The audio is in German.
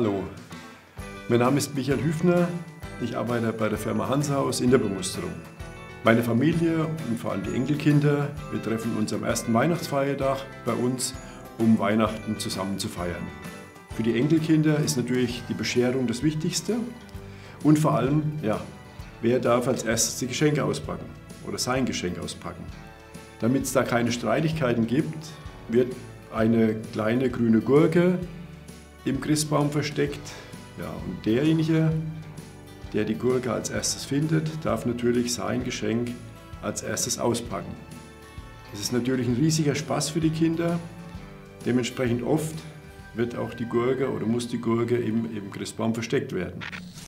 Hallo, mein Name ist Michael Hüfner. Ich arbeite bei der Firma Hanse Haus in der Bemusterung. Meine Familie und vor allem die Enkelkinder, wir treffen uns am ersten Weihnachtsfeiertag bei uns, um Weihnachten zusammen zu feiern. Für die Enkelkinder ist natürlich die Bescherung das Wichtigste und vor allem, ja, wer darf als erstes die Geschenke auspacken oder sein Geschenk auspacken. Damit es da keine Streitigkeiten gibt, wird eine kleine grüne Gurke im Christbaum versteckt, ja, und derjenige, der die Gurke als erstes findet, darf natürlich sein Geschenk als erstes auspacken. Es ist natürlich ein riesiger Spaß für die Kinder. Dementsprechend oft wird auch die Gurke oder muss die Gurke im Christbaum versteckt werden.